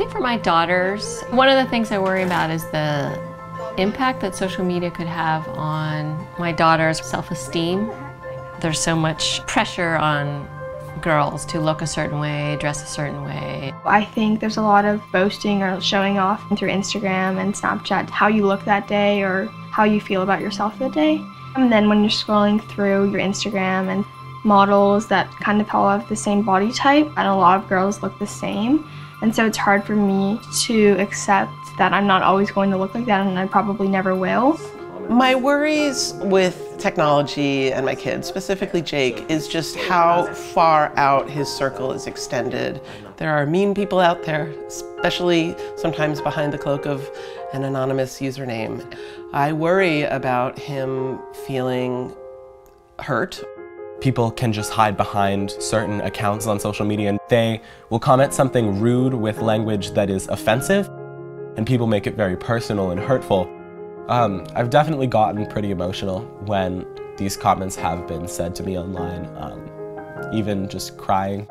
think for my daughters, one of the things I worry about is the impact that social media could have on my daughter's self-esteem. There's so much pressure on girls to look a certain way, dress a certain way. I think there's a lot of boasting or showing off through Instagram and Snapchat, how you look that day or how you feel about yourself that day. And then when you're scrolling through your Instagram and models that kind of all have the same body type, and a lot of girls look the same. And so it's hard for me to accept that I'm not always going to look like that, and I probably never will. My worries with technology and my kids, specifically Jake, is just how far out his circle is extended. There are mean people out there, especially sometimes behind the cloak of an anonymous username. I worry about him feeling hurt. People can just hide behind certain accounts on social media, and they will comment something rude with language that is offensive, and people make it very personal and hurtful. I've definitely gotten pretty emotional when these comments have been said to me online, even just crying.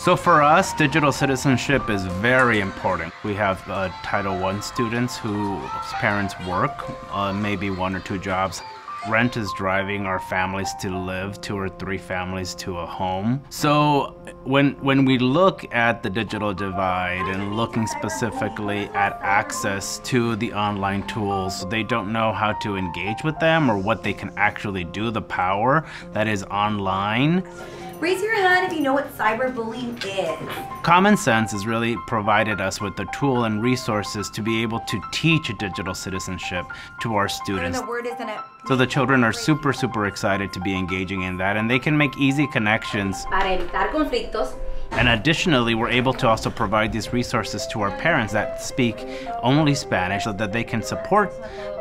So for us, digital citizenship is very important. We have Title I students whose parents work maybe one or two jobs. Rent is driving our families to live, 2 or 3 families to a home. So when we look at the digital divide and looking specifically at access to the online tools, they don't know how to engage with them or what they can actually do, the power that is online. Raise your hand if you know what cyberbullying is. Common Sense has really provided us with the tool and resources to be able to teach digital citizenship to our students. The word isn't it? So the children are super, super excited to be engaging in that, and they can make easy connections. Para evitar conflictos. And additionally, we're able to also provide these resources to our parents that speak only Spanish so that they can support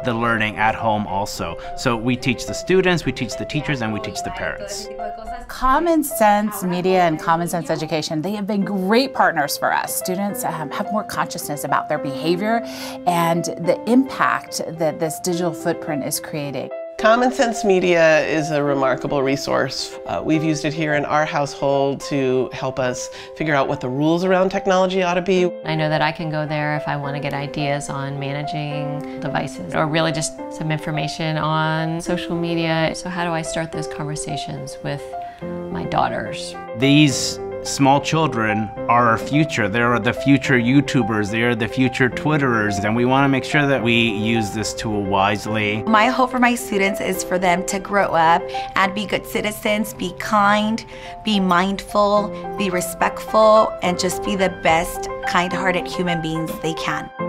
the learning at home also. So we teach the students, we teach the teachers, and we teach the parents. Common Sense Media and Common Sense Education, they have been great partners for us. Students have more consciousness about their behavior and the impact that this digital footprint is creating. Common Sense Media is a remarkable resource. We've used it here in our household to help us figure out what the rules around technology ought to be. I know that I can go there if I want to get ideas on managing devices or really just some information on social media. So how do I start those conversations with my daughters? These small children are our future. They are the future YouTubers. They are the future Twitterers. And we want to make sure that we use this tool wisely. My hope for my students is for them to grow up and be good citizens, be kind, be mindful, be respectful, and just be the best kind-hearted human beings they can.